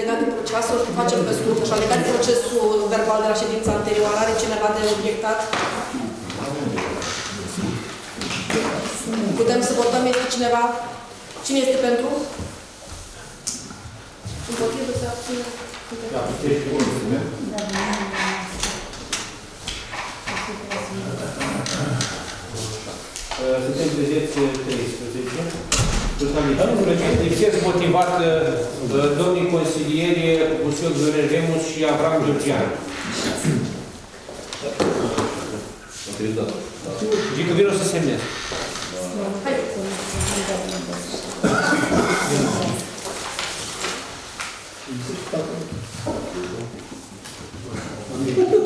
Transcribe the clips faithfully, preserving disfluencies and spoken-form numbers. legat de procesul, facem pe scurt, așa, legat de procesul verbal de la ședința anterioară, are cineva de obiectat? Putem să votăm, este cineva? Cine este pentru? Împotrivă, se abține? Da, puteți bine. Suntem prezenți treisprezece. Personalitate prezenți except motivat domnii consilieri Ursul Zorer Remus și Avram Georgian. Zic că vin o să semnez.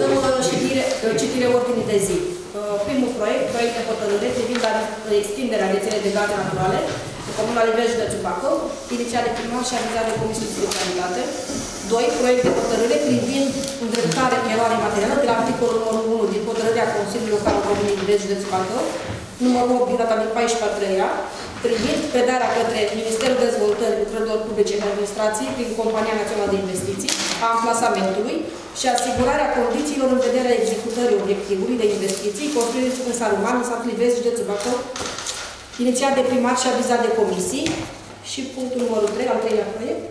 Dăm o citire ordinii de zi. Primul proiect, proiect de hotărâre, privind extinderea rețelei de gaze naturale de Comuna Livezi, județul Bacău, inițiat de primar și avizat de Comisia de Specialitate. doi. Proiect de hotărâre privind îndreptarea eroarei materială de la articolul numărul unu din hotărârea Consiliului Local al Comunei Livezi, județul Bacău, numărul opt din data din paisprezece a treia, privind predarea către Ministerul Dezvoltării Lucrărilor Publice și Administrației prin Compania Națională de Investiții a amplasamentului și asigurarea condițiilor în vederea executării obiectivului de investiții construirii în sal uman în satul Livezi, județul Bacău, inițiat de primar și avizat de comisii. Și punctul numărul trei, al treilea proiect,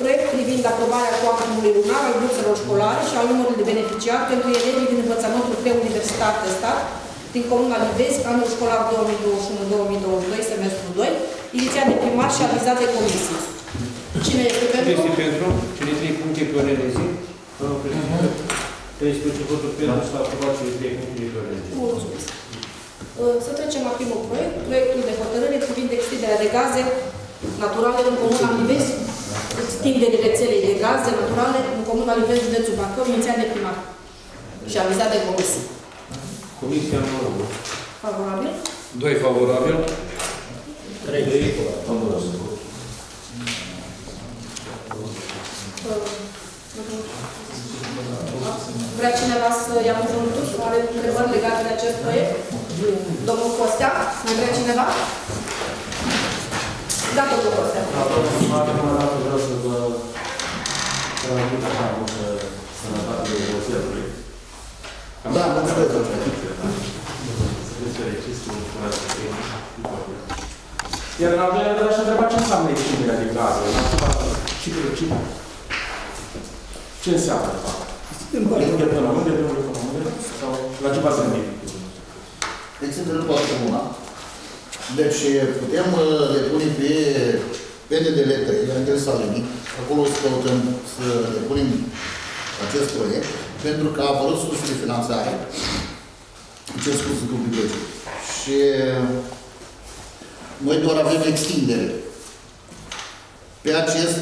proiect privind aprobarea cu acumului lunar al burselor școlare și al numărului de beneficiari pentru elevii din învățământul preuniversitar de stat din Comuna Livezi, anul școlar două mii douăzeci și unu două mii douăzeci și doi, semestrul doi, inițiat de primar și avizat de comisii. Cine este pentru? Cine este pentru? Cele trei puncte pe ordinea de zi. treisprezece voturi pentru s-a aprobat cele trei puncte pe ordinea de zi. Mulțumesc. Să trecem la primul proiect, proiectul de hotărâre privind extinderea de gaze naturale în Comuna Livezi, extinderea rețelei de gaze naturale în Comuna Livezi, județul Bacău, inițiat de primar și avizat de comisii. Comisia numărul favorabil. doi favorabil. trei favorabil. Vrea cineva să ia cuvântul? Are întrebări legate de acest proiect? Domnul Costea, mai vrea cineva? Da, domnul Costea. Vreau să vă mulțumesc așa multă sănătate de Dumnezeu proiect. Da, mulțumesc, domnule. Iar în al doilea de așa întreba ce înseamnă extinderea de gaze? Ce înseamnă, de fapt? Unde până unde, unde până unde? Sau la ce bază în timp? Extindere nu poate una. Deci putem depune pe P D D L trei, la nivel Salonic. Acolo să căutăm să depunem acest proiect, pentru că a apărut sursul de finanțare. Ce scuze publică. Și noi doar avem extindere. Pe acest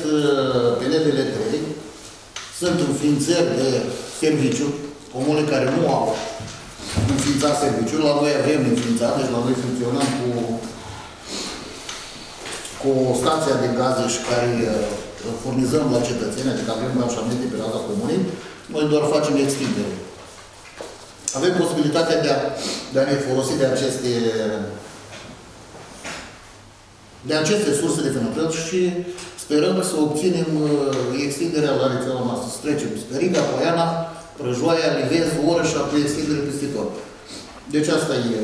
P N D L trei sunt înființări de serviciu, comune care nu au înființat serviciul, la noi avem înființat, deci la noi funcționăm cu, cu stația de gaze și care furnizăm la cetățeni, adică avem lanșament de pe raza comunei, noi doar facem extindere. Avem posibilitatea de a, de a ne folosi de aceste, de aceste surse de finanțare și sperăm să obținem extinderea la rețeaua noastră. Să trecem Stăriga, Poiana, Prăjoaia, Livezi, Orăș, apoi extindere peste tot. Deci asta e...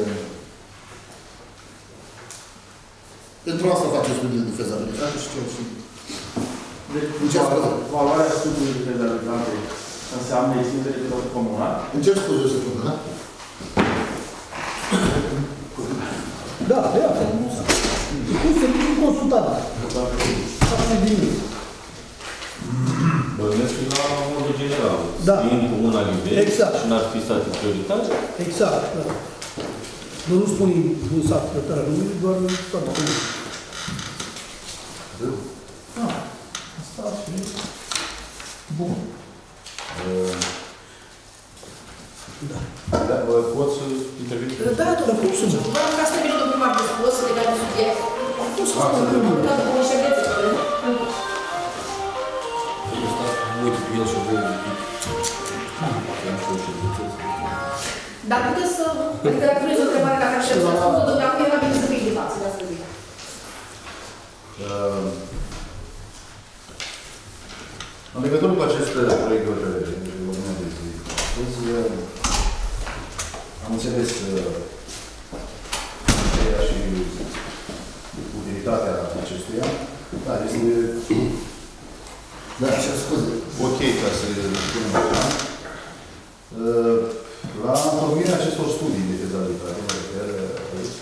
Pentru asta facem studiul de fezabilitate și ce o fi. Deci, valoarea studiului de fezabilitate înseamnă extindere de tot comuna. Încerc scuze să spun, da? Da, de asta nu s-a. Cum se pune consultarea? S-a venit. Bănesc la modul general. Da. Din comuna Livezi. Exact. Și n-ar fi state prioritate. Exact, da. Noi nu spunem un sat pe tără numele, doar un stat pe tără. Da. Asta ar fi. Bun. Da, pot să intervin? Da, doar cum să spun? Doar ca să vină domnul primar de spus, legat de subiect. Cum să spun? Doar cu niște veți. Eu stați cu voi, cu el și voi. Dar puteți să... Adică dacă vreți o întrebare, dacă așa să spun, doamne, acum e mai bine să fii de față, de asta zic. În legătură cu acest proiect de hotărâre, am înțeles ideea și utilitatea acestuia. Dar este... Da, și-a spus ok ca să spunem așa. La întocmirea acestor studii de fezabilitate, mă refer aici,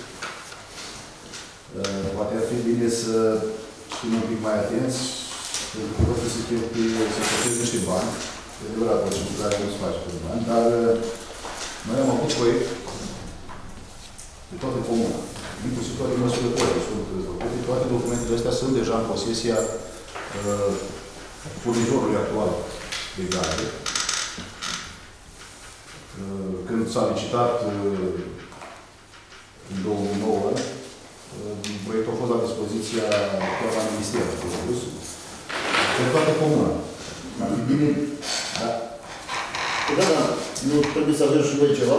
poate ar fi bine să fim un pic mai atenți, pentru că poate să fie niște bani, de adevărat, o circulare nu se face pe bani, dar noi am avut proiect de toată comuna, inclusiv toate măsurile toate, toate documentele astea sunt deja în posesia furnizorului actual de gaze. Când s-a licitat în două mii nouă, proiectul a fost la dispoziția chiar la Ministerul Energiei, pe toată comuna. Ar fi bine? Da? Da, da. Nu trebuie să avem și noi ceva?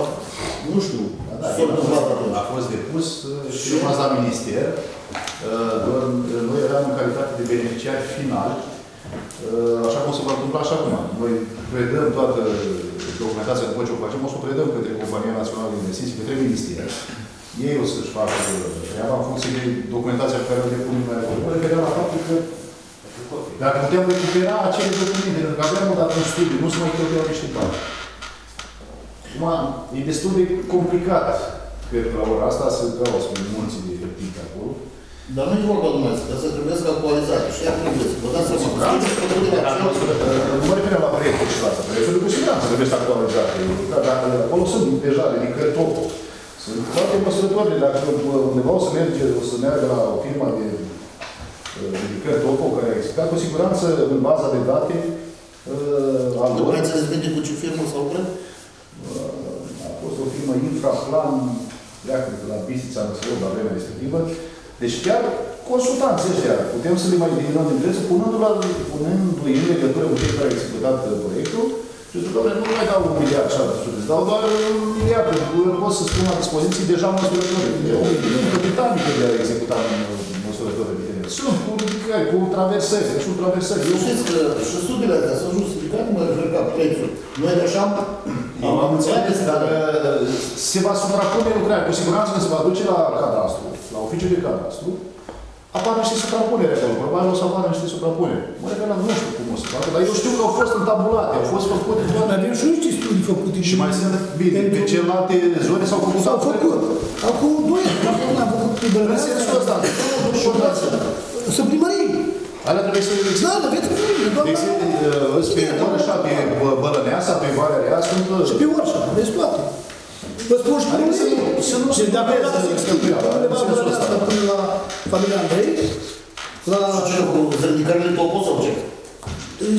Nu știu. A fost depus și rămas la Minister. Noi eram în calitate de beneficiar final, așa cum se va întâmpla și acum. Noi predăm toată documentația după ce o facem, o să o predăm către Compania Națională de Investiții, către Minister. Ei o să-și facă treaba în funcție de documentația pe care o depunem mai acolo. Mă refeream la faptul că dacă putem recupera acele documente, pentru că aveam o dată în studiu, nu se mai cheltuiau niște bani. Acum, e destul de complicat, cred că la ora asta se dau spune mulți de repit acolo. Dar nu e vorba dumneavoastră, că se trebuie să actualizate. Și ea trebuie să vă dați să mă dați să vă dați să nu mă refeream la proiectul și la asta. Proiectul cu siguranță trebuie să actualizate. Dacă acolo sunt deja ridicări tot. Sunt foarte măsurătoare. Dacă undeva o să merge, o să meargă la o firmă de ridicări topo care a explicat, cu siguranță în baza de date a lor... Vreți să se vede cu ce firmă sau vrem? A fost o firmă infraplan, pleacă de la Bistița Răsălor la vremea respectivă. Deci chiar consultanții ăștia, putem să le mai eliminăm din preț, punându-i în legătură cu cei care au executat proiectul, și zic, doamne, nu mai dau un miliard și altă sute, dau doar un miliard, pentru că pot să spun la dispoziție deja măsurători. Sunt capitalică de a executa măsurători. Sunt cu traversări, deci cu traversări. Știți că și studiile astea sunt justificate, mă refer ca prețul. Noi așa am înțeles, dar se va suprapune lucrarea. Cu siguranță că se va duce la cadastru, la oficiul de cadastru, apar niște suprapunere acolo. Probabil o să apară niște suprapunere. Mă refer la nu știu cum o să facă, dar eu știu că au fost întabulate, au fost făcute toate. Dar eu știu niște studii făcute. Și mai sunt bine, pe celelalte zone s-au făcut. S-au făcut. Acum doi ani, acum n-am făcut pe Bărăția. În sensul ăsta, și o dață. Să primării. Alea trebuie să le existe. Da, dar veți primării, doamna. De exemplu, pe Orșa, pe Bălăneasa, pe Valea Rea, sunt... Și pe Orșa, vezi toate. Vă spun și primării. Și de-abia vreau să explică. Undeva Bălăneasa până la familia Andrei, la... Ce cu zărnicarele Topo sau ce?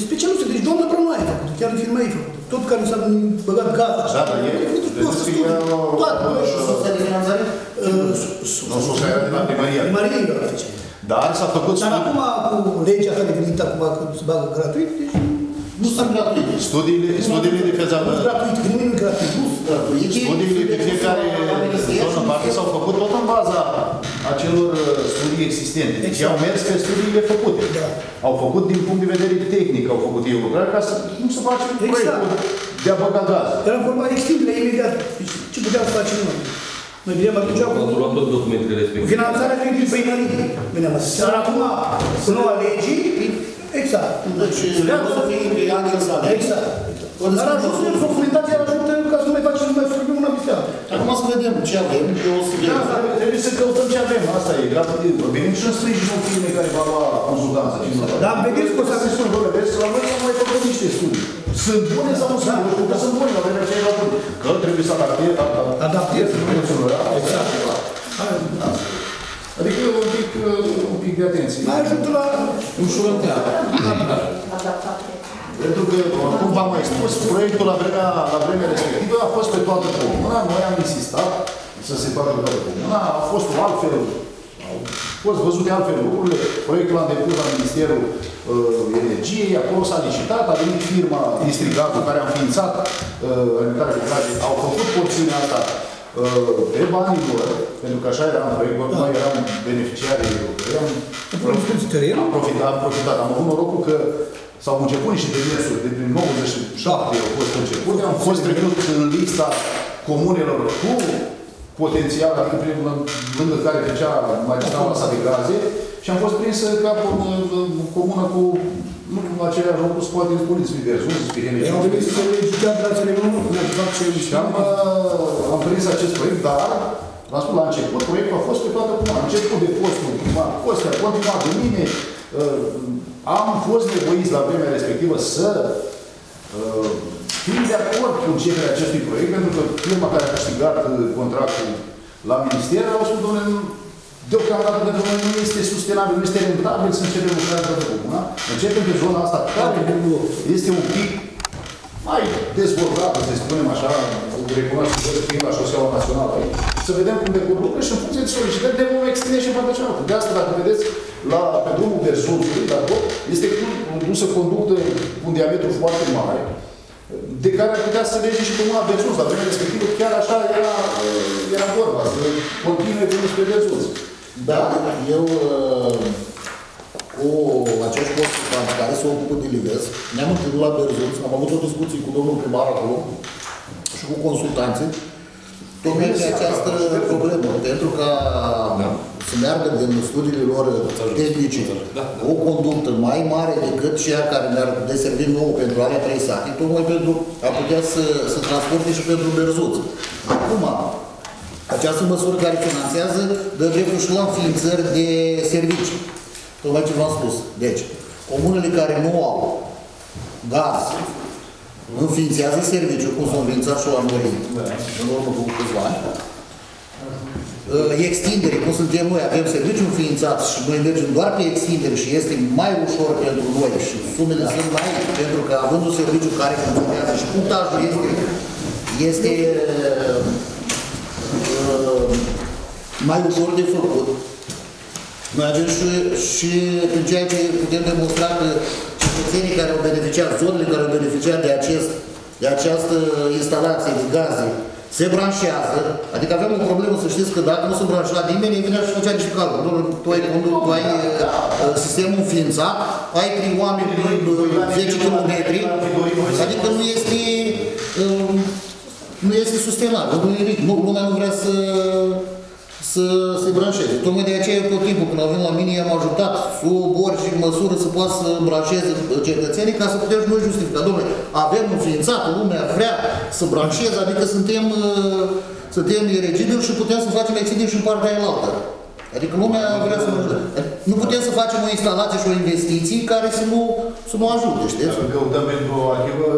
Specialuste, deci doamna Brănoaie a făcut, chiar în firma ei a făcut. Tot care s-a băgat gata. Da, dar e... Toată, toată. Și sursa de finanțare? Sursa era de la primăria. Primăria ei a făcut. Dar s-a făcut... Dar acum, cu legea care a venit acum, că se bagă gratuit, deci nu sunt gratuit. Studiile de fezabilitate... Nu sunt gratuit, că nimeni nu e gratuit. Nu sunt gratuit. Studiile de fiecare zonă în parte s-au făcut tot în baza acelor studii existente. Deci au mers pe studiile făcute. Au făcut din punct de vedere tehnic, au făcut ei lucrare, ca să nu se face proiectul de a băga gaz. Era vorba extinderea imediat. Ce puteam să facem noi? Noi veneam atunci cu finanțarea din primărie. Veneam atunci. Dar acum, cu noua legii, exact. Deci, o să fie pe ani examen. Exact. Dar ajunsul în comunitatea ajută ca să nu mai facem, nu mai făcăm una pe altă. Acum să vedem ce avem. Trebuie să căutăm ce avem. Asta e gratuit. Venim și în sprijinul firmei care va lua consultanță. Dar vedeți că o să aveți un rol. Vedeți, la noi am mai făcut niște studii. Sunt bune sau nu sunt bune? Că sunt bune, la vremea aceea erau bune. Că trebuie să adaptezi, adaptezi, nu sunt bune. Exact. Adică un pic de atenție. Mai ajută la ușurătea. Pentru că, cum v-am mai spus, proiectul la vremea respectivă a fost pe toată comuna. Noi am insistat să se facă pe toată comuna. A fost o altfel. Au fost văzute altfel lucrurile. Proiectul l-am depus la Ministerul Energiei, acolo s-a licitat, a venit firma Distrigazul care a înființat remitarea de gaze. Au făcut porțiunea asta pe banii lor, pentru că așa era în proiectul, noi eram beneficiari. Am profitat, am avut norocul că S-au început niște demersuri, de prin nouăzeci și șapte au fost începute, au fost trecut în lista comunelor cu potențial, adică lângă care trecea mai la sa de gaze, și am fost prinsă ca comună cu, nu cu aceleași lucru, cu alte poliții diverse, spirene. Am venit să legitim, dar să le am prins acest proiect, dar v-am spus la început, proiectul a fost pe toată cum a început de postul primar, Costea, continuat de mine. Am fost nevoiți la vremea respectivă să uh, fim de acord cu începerea acestui proiect, pentru că firma care a câștigat contractul la minister au spus, domnule, deocamdată pentru noi nu este sustenabil, nu este rentabil să începem lucrarea pentru comuna. Începem pe zona asta care este un pic mai dezvoltată, să spunem așa, recunoaște fiind la șoseaua națională aici, să vedem cum decurg lucrurile și în funcție de solicitări de vom extinde și în partea cealaltă. De asta, dacă vedeți, la, pe drumul Berzonului, este dusă conductă cu un diametru foarte mare, de care ar putea să merge și comuna Berzons. La vremea respectivă, chiar așa era, era vorba, să continue drumul spre Berzons. Da, eu cu acest post care se ocupă de Livezi, ne-am întâlnit la Berzons, am avut o discuție cu domnul primar acolo, și cu consultanții, tocmai de această problemă, pentru ca da. Să meargă din studiile lor tehnice da, da. O conductă mai mare decât ceea care ne-ar deservi nouă pentru alea trei sate, tocmai pentru a putea să, să transporte și pentru Berzuț. Acum, această măsură care finanțează dă dreptul și la înființări de servicii. Tocmai ce v-am spus. Deci, comunele care nu au gaz, înființează serviciu, cum s-a înființat și la noi în urmă cu câțiva ani. Extindere, cum suntem noi, avem serviciu înființat și noi mergem doar pe extindere și este mai ușor pentru noi și sumele sunt mai mici, pentru că având un serviciu care funcționează și punctajul este, este uh, mai ușor de făcut. Noi avem și, și prin ceea ce putem demonstra că cetățenii care au beneficiat, zonele care au beneficiat de, acest, de această instalație de gaze, se branșează. Adică avem o problemă, să știți, că dacă nu se branșa nimeni, îi vinea și făcea niște calcul. Tu ai, tu ai sistemul înființat, ai trei oameni zece kilometri, adică nu este, nu este sustenabil, nu e nimic. Lumea nu vrea să... să se branșeze. Tocmai de aceea, tot timpul, când avem la mine, i-am ajutat sub orice măsură să poată să branșeze cetățenii ca să putem și noi justifica. Dom'le, avem înființat, lumea vrea să branșeze, adică suntem, suntem elegibili și putem să facem extindere și în partea aia altă. Adică lumea vrea să ajute. Nu putem să facem o instalație și o investiție care să nu, să nu ajute, știți? Dacă căutăm pentru arhivă,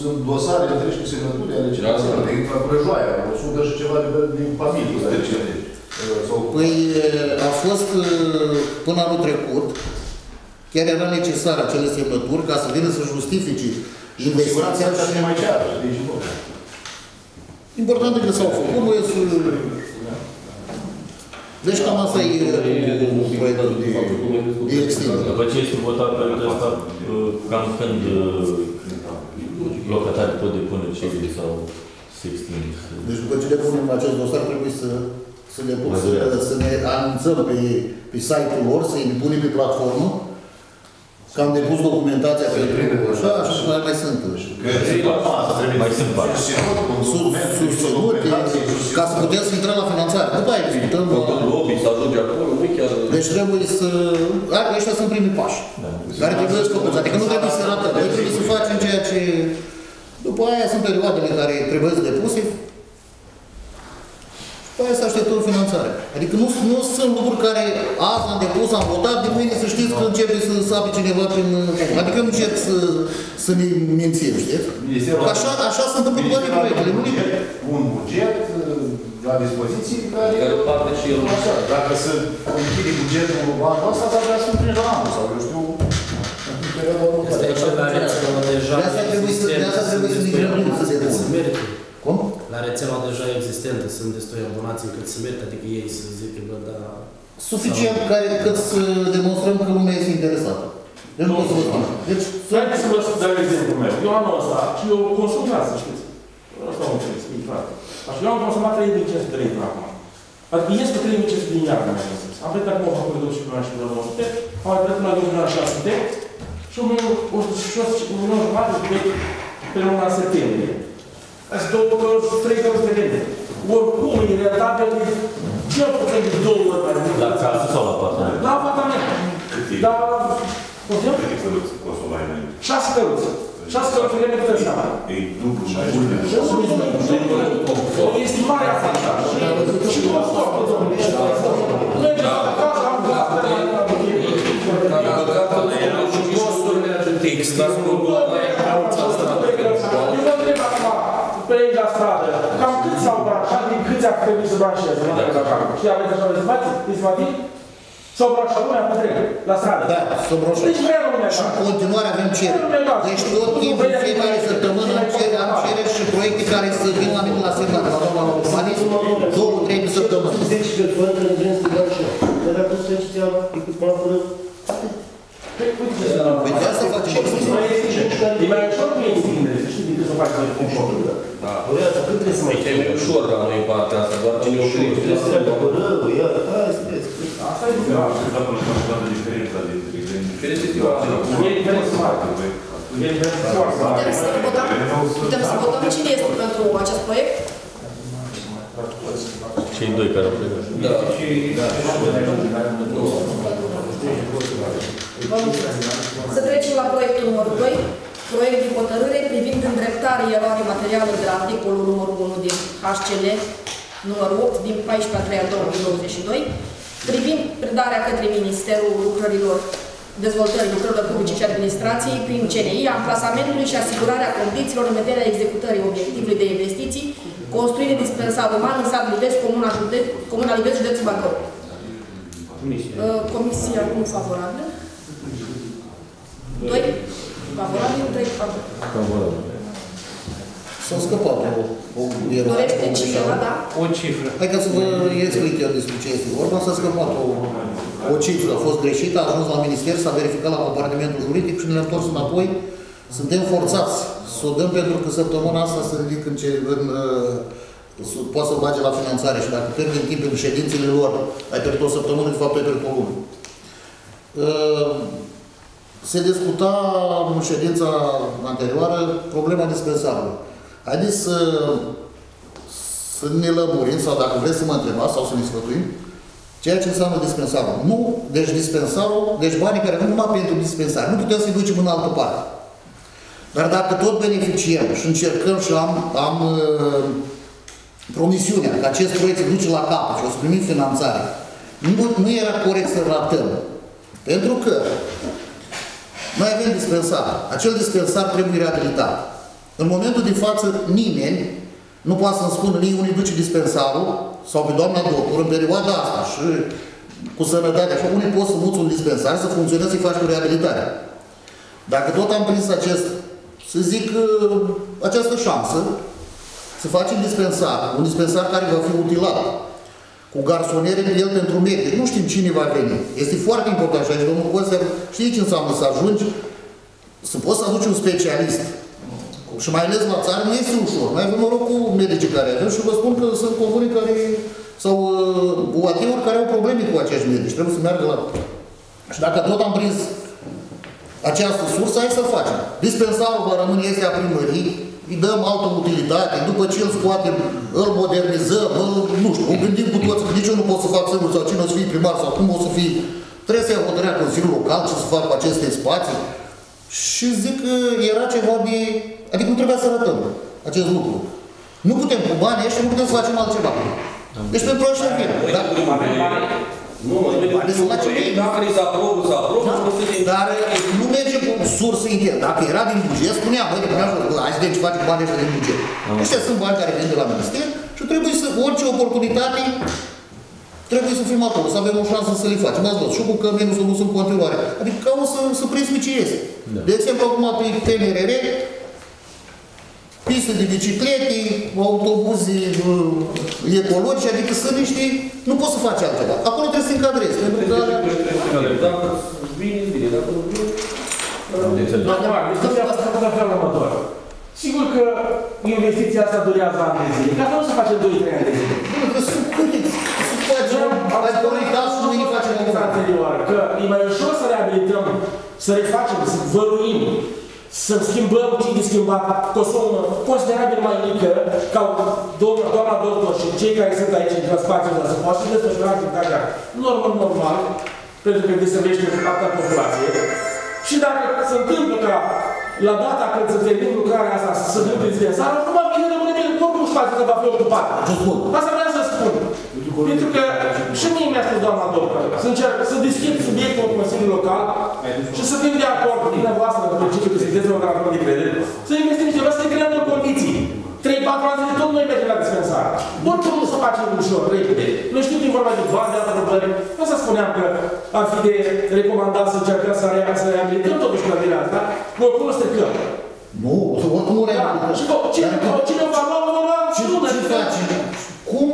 sunt dosare întregi cu semnături ale cetățenilor, de Prăjoaia, o sută și ceva de familii. Păi a fost până anul trecut, chiar era necesar acele semnături ca să vină să justifice investiția și... Și mai ceară, deci nu. Important că s-au făcut, nu e să... Deci cam asta e proiectul de extindere. După ce este votat proiectul ăsta, cam când locatarii pot depune cei sau se extinde? Deci după ce depunem acest dosar trebuie să... Să ne, să ne anunțăm pe, pe site-ul lor, să-i ne punem pe platformă, că am depus documentația pe așa și mai sunt. Mai sunt bani. Susținute, ca să putem să intrăm la finanțare. Nu da, evităm. Deci trebuie să... Ăștia sunt primii pași. Care trebuie să făcuți. Adică nu trebuie să ratăm. Trebuie să facem ceea ce... După aia sunt perioadele care trebuie să depuse. Păi să așteptăm finanțare. Adică nu, nu sunt lucruri care azi am depus, am votat, de mâine să știți că începe să sape cineva prin... Adică nu încerc să, să ne mințim, știți? Așa, așa se întâmplă toate proiectele. Un buget la dispoziție care... Care parte și el. Dacă se închide bugetul anul ăsta, s-ar vrea să împrinși la anul sau eu știu... Asta e ceva care deja... De asta trebuie să ne gândim. Cum? La rețeaua deja existentă sunt destui abonații încât se merg, adică ei să zică, bă, da... Suficient sau... care cât să demonstrăm că lumea este interesată. Deci nu pot să vă spun. Deci... Haideți să vă dau exemplu meu. Eu anul ăsta, și eu consumam, să știți. Asta am înțeles, e clar. Așa, eu am consumat trei mii cinci sute de lei până acum. Adică ies cu trei mii cinci sute de lei, am mai zis. Am plătit acum o facultă și pe anul și pe anul, am mai plătit la două mii șase sute, și o milion jumătate pe luna septembrie. Asta sunt trei cărți de lene. Oricum, e rentabil cel puțin de două ori mai mult. La casă sau la apartament? La apartament. Cât e? Dar, putem? Cât e căruță costul mai înainte? Șase căruță. Șase căruță de lene puteți seama. E dublu și ajunge. Este mare afară. Și nu o stop, domnule. Mergem la casă, am gata. Eu gata, erau și costurile atâtea. Există probleme. Pe aici la stradă, cam cât s-au brașat, din câți ar trebui să brașeze? Și aveți așa rezervații? Rezervații? S-au brașat lumea pe întregă, la stradă. Da, s-au brașat. Deci vrea lumea așa. Și în continuare avem cere. Deci tot timpul, în fiecare săptămână, am cere și proiecte care să vin la mine la semnat, la doamna la urbanism, două, trei pe săptămână. Deci că vă întâlnesc de la așa. Dar dacă să știți seama, cât m-am fărăt, atât. Păi de asta faci extinderea. E mai ușor că e extinderea, știi din cât să faci un șorul. Păi asta cât trebuie să mai extinderea? E mai ușor la noi partea asta, doar ce ne ușor. Trebuie să trebuie să rău, iată, hai să vezi. Asta e diferența. Asta e toată diferența dintre ele. Diferența este oameni. E diferența foarte, băi. E diferența foarte. Putem să votăm cine este pentru acest proiect? Cei doi care au plecat. Da. Să trecem la proiectul numărul doi, proiect de hotărâre privind îndreptarea eroare materială de la articolul numărul unu din H C L numărul opt din paisprezece a treia două mii douăzeci și doi, privind predarea către Ministerul Lucrărilor Dezvoltării Lucrărilor Publice și Administrației prin C N I a clasamentului și asigurarea condițiilor în vederea executării obiectivului de investiții, construire dispensar uman în sat Livezi, Comuna Livezi, județul Bacău. Comisia cum favorabilă? doi favorabil, trei favorabil. S-au scăpat o eroare. Dorește cineva, da? O cifră. Hai ca să vă explic eu despre ce este vorba. S-a scăpat o cifră. A fost greșită, a ajuns la minister, s-a verificat la compartimentul juridic și ne le-am întors înapoi. Suntem forțați să o dăm pentru că săptămâna asta se ridică în ce... poate să-l bage la finanțare și dacă pierd din timp în ședințele lor, ai pierdut o săptămână, de fapt ai pierdut o lună. Se discuta în ședința anterioară problema dispensarului. Haideți să, să ne lămurim, sau dacă vreți să mă întrebați, sau să ne sfătuim, ceea ce înseamnă dispensarul. Nu, deci dispensarul, deci banii care vin numai pentru dispensar, nu putem să-i ducem în altă parte. Dar dacă tot beneficiem și încercăm și am, am promisiunea că acest proiect se duce la cap și o să primim finanțare, nu, nu era corect să ratăm. Pentru că noi avem dispensar. Acel dispensar trebuie reabilitat. În momentul de față, nimeni nu poate să-mi spună nici unii duce dispensarul sau pe doamna doctor în perioada asta și cu sănătatea așa, unii poți să muți un dispensar să funcționeze, să-i faci o reabilitare. Dacă tot am prins acest, să zic, această șansă, să facem dispensar, un dispensar care va fi utilat, cu garsoniere de el pentru medic. Nu știm cine va veni. Este foarte important și aici, domnul Coster, știi ce înseamnă să ajungi, să poți să aduci un specialist. Și mai ales la țară nu este ușor. Mai avem noroc cu medicii care avem și vă spun că sunt comuni care, sau U A T-uri care au probleme cu acești medici. Trebuie să meargă la... Și dacă tot am prins această sursă, hai să facem. Dispensarul va rămâne este a primării, îi dăm altă utilitate, după ce îl scoatem, îl modernizăm, îl, nu știu, o gândim cu toți, nici eu nu pot să fac singur, sau cine o să fie primar, sau cum o să fie, trebuie să ia hotărârea Consiliul Local, ce să fac cu aceste spații. Și zic că era ceva de... Adică nu trebuia să arătăm acest lucru. Nu putem cu banii ăștia, nu putem să facem altceva. Deci pentru așa e bine. Nu, dacă îi s-a probu, s-a probu, dar nu merge cu sursă internă. Dacă era din buget, spuneam, băi, hai să vedem ce face cu banii ăștia din buget. Ăștia sunt bani care vin de la minister și trebuie să, orice oportunitate, trebuie să fim acolo, să avem o șansă să le facem. Ați văzut, și cu căminul s-a dus în continuare. Adică ca o să presmi ce este. De exemplu, acum pe T N R R, piste de biciclete, autobuze ecologice, adică sunt niște... Nu poți să faci altceva. Acolo trebuie să încadrezi, pentru că... Dacă vine, vine, dacă nu vine... Sigur că investiția asta durează ani de zile, că asta nu se face doi trei ani de zile. Nu, că sunt curiți. Sunt curiți. Am spus că e mai ușor să reabilităm să refacem, să văruim, să schimbăm ce de schimbat, cu o sumă considerabil mai mică, ca doamna doctor și cei care sunt aici în spațiul ăsta, să poată și desfășura activitatea normal, normal, pentru că deservește alta populație. Și dacă se întâmplă ca la data când se termină lucrarea asta să dăm dispensarul, nu mai bine rămâne bine, oricum și că va fi ocupat. Asta vreau să spun. Pentru că și mie mi-a spus doamna doctor să încerc să deschid subiectul în Consiliul Local și să fim de acord cu dumneavoastră, în principiu, că sunteți organizatori de credere, să investim și ceva, să ne creăm în condiții. trei patru ani de tot noi mergem la dispensar. Oricum nu se face ușor, repede. Noi știm din vorba de bani, de altă probleme. Nu să spuneam că ar fi de recomandat să încercăm să reabilităm totuși plătirea asta, oricum o stricăm. Nu, oricum o reabilităm. Cine va lua, va lua, nu ne dispensăm. Cum?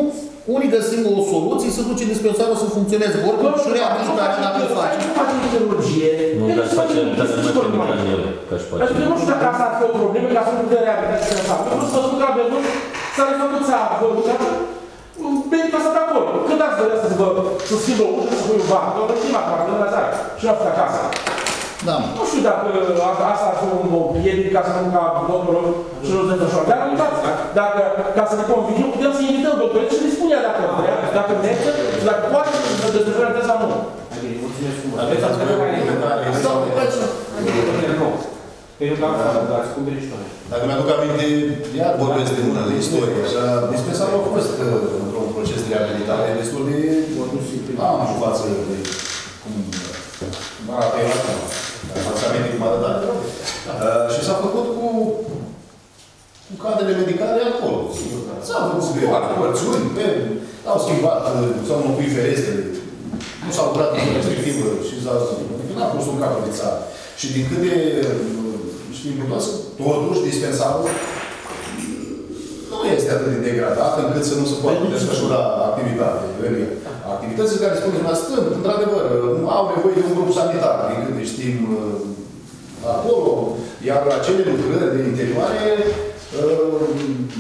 Unii găsim o soluție, să duce dispensarul să funcționeze. Oricum și reabilitarea dacă îl face. Nu facem chirurgie. Nu, dar să facem, dar să nu facem ca el, ca și face. Adică nu știu dacă asta ar fi o problemă, ca să nu putem reabilitarea dispensarul. Nu știu să spun că la Belun s-a refăcut să vărută, pentru asta de acolo. Când ați vrea să schimbă o ușă, să spui un bancă, o prima parte, în ațară, și la făcut acasă. Nu știu dacă asta ar fi un obiectiv ca să nu ca doctorul și nu-l desfășoară. Dar uitați, dacă ca să ne convingem, putem să invităm doctorii și ne spune ea dacă vrea, dacă merge, dacă poate să desfășoară de sau nu. Aveți ați vrea mai nevoie? Sau nu plăci? Pentru că ați cumpere și noi. Dacă mi-aduc aminte, iar vorbesc de una de istorie, așa, dispensarul a fost într-un proces de reabilitare destul de am față de cum arată el acum. Și s-a făcut cu cadrele medicale acolo. S-au făcut pe părțiuni, au schimbat, s-au înlocuit ferestrele, nu s-au durat în perspectivă și n-a fost un cap de țară. Și din cât de știm putoasă, totuși dispensarul nu este atât de degradat încât să nu se poate desfășura activitate. Activitățile care spunem la stând, într-adevăr, au nevoie de un grup sanitar, din câte știm acolo, iar acele lucrări de interioare,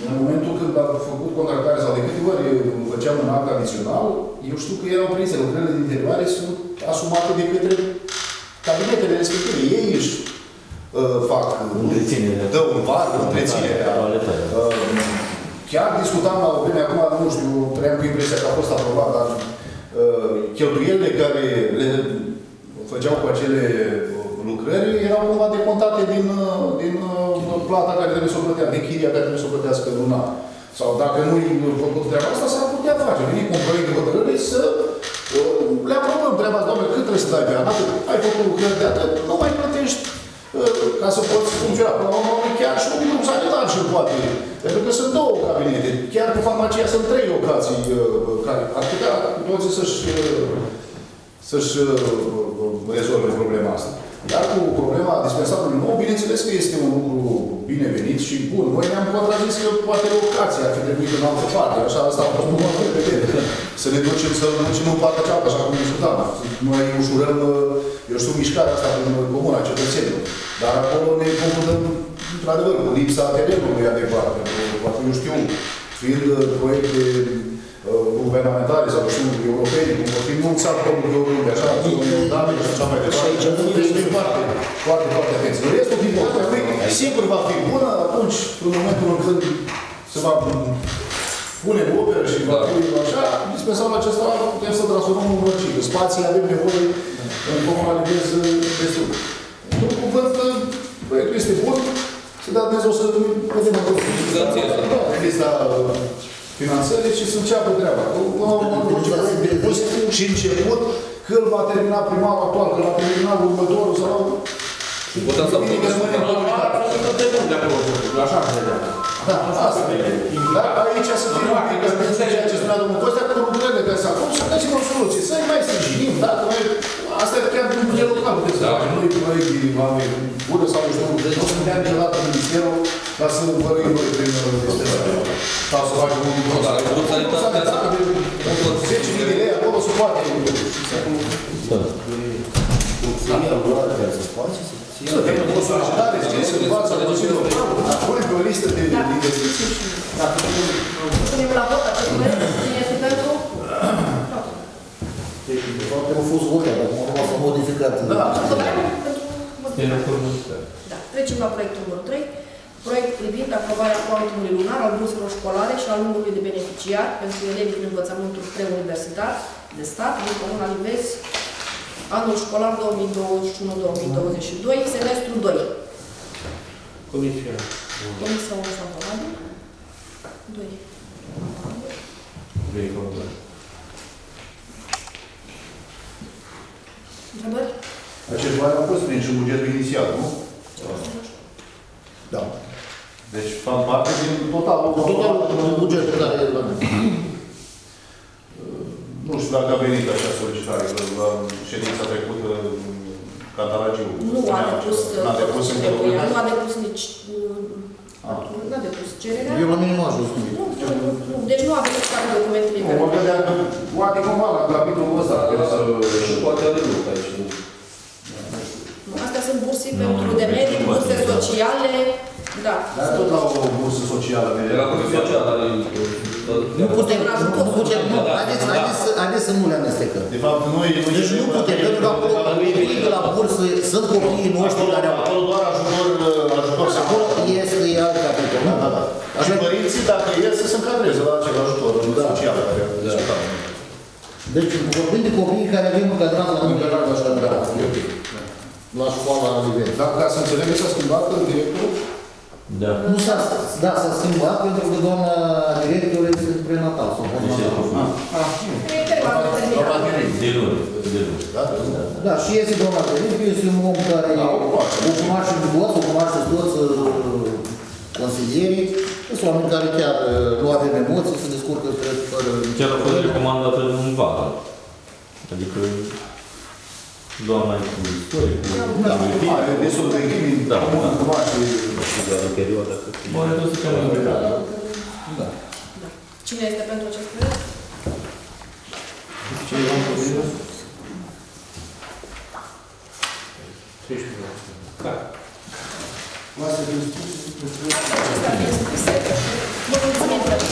în momentul când a făcut contractarea sau de câteva ori făceam un act adițional, eu știu că erau prinse, lucrările de interioare sunt asumate de către cabinetele respective. Ei își fac, dă un var, întreținerea. Chiar discutam la o vreme, acum nu știu, trăiam cu impresia că a fost aprobat, dar cheltuielile care le făceau cu acele lucrări erau cumva decontate din, din plata care trebuie să o plătea, din chiria care trebuie să o plătească luna. Sau dacă nu i-a făcut treaba asta, s-ar putea face. Vine cu un proiect de hotărâre să le aprobăm treaba. Doamne, cât trebuie să dai pe an? Ai făcut lucrări de atât, nu mai plătești ca să poți funcționa. Până la urmă, chiar și un grup sanitar și-l poate. Pentru că sunt două cabinete. Chiar cu farmacia sunt trei locații care ar putea toți să-și să-și rezolve problema asta. Dar cu problema dispensarului nou, bineînțeles că este un lucru binevenit și bun. Noi ne-am contrazis că poate locația ar fi trebuit în altă parte. Așa, asta a fost mult mai repede. Să ne ducem, să ne ducem în partea cealaltă, așa cum discutam. Noi ușurăm, eu știu, mișcarea asta în comuna cetățenilor. Dar acolo ne confruntăm, într-adevăr, cu lipsa terenului adecvat. Eu știu, fiind proiecte guvernamentare sau europene, cum vor fi mulți alt lucruri de oriunde, așa, comunitare și așa mai departe. Deci, foarte, foarte, foarte atenție. Restul din lucrurile, sigur va fi bună atunci, în momentul în când se va pune în operă și va fi așa, dispensarul acesta putem să transformăm în mărcire. Spații avem nevoie în comunităț destul. În cuvânt, proiectul este bun, să dea Dumnezeu să vedem în lucrurile finanțările și să înceapă treaba. Și început, când va termina primarul actual, când va termina următorul sau... Și putea să putem să putem de acolo, așa se vedea. Da, asta e. Dar aici să fie un pic, că ceea ce spunea domnul Costea, că lucrurile de astea acum, să găsim o soluție, să-i mai sprijinim, dacă noi... Asta e chiar din bugetul local, puteți să facem. Nu-i proiect din oameni bună sau nu știu, deci nu suntem niciodată ministerul, dar să vărăim noi prin ministerul. Sau să facem un lucru, dar nu s-a dat că zece mii de lei acolo se poate. Da. Să fie o solicitare, să fie sărbață, să fie acolo pe o listă de investiții. Punem la vot, acest moment, cine este pentru? Deci, de fapt, a fost votat, acum a fost modificat. Da, Da. Trecem la proiectul numărul trei. Proiect privind aprobarea cuantumului lunar al burselor școlare și al numărului de beneficiari pentru elevii din învățământul preuniversitar de stat din comuna Livezi, anul școlar două mii douăzeci și unu două mii douăzeci și doi, semestru doi. Comisia. Comisia unu favorabil. doi. doi favorabil. Întrebări? Acest bani a fost prin bugetul inițial, nu? Da. Deci, fac parte din totalul bugetul care e la mine. Nu știu dacă a venit așa solicitare, că la ședința trecută Cataragiu nu a depus, n-a depus încă lucrurile. Nu a depus nici, n-a depus cererea. Eu la mine nu a ajuns nimic. Deci nu a venit toate documentele. Nu, mă gândeam că poate cumva la capitolul ăsta, și poate are lucru aici. Astea sunt burse pentru de medic, burse sociale, da. Dar tot la o bursă socială, pe era bursă socială. Nu putem, nu putem, nu. Haideți să nu le amestecăm. De fapt, noi... Deci nu putem, pentru că acolo, copiii de la bursă, sunt copiii noștri care au... Acolo doar ajutor să... Acolo este alt capitol, nu? Da, da. Și părinții, dacă ies, să se încadreze la acel ajutor social. Deci, vorbim de copiii care vin încadrat la nivelul așa de la copii. La școala la nivel. Dar ca să înțeleg, s-a schimbat în directul? Da. Nu s-a schimbat. Da, s-a schimbat pentru că doamna director este prenatal. Deci e profund. De luni. Da, și este doamna director, este un om care o cunoaște de toți, o cunoaște toți consilierii. Sunt oameni care chiar nu avem emoții, se descurcă fără... Chiar a fost recomandată în vară. Adică... Doamna e cu istorie, cu timp. Are desul de timp, dar cu mașii. Dar în perioada cât timp. Mă redus că nu e. Da. Cine este pentru acest proiect? Cine e pentru proiect? treisprezece. Care? Acesta este scris. Vă mulțumim pentru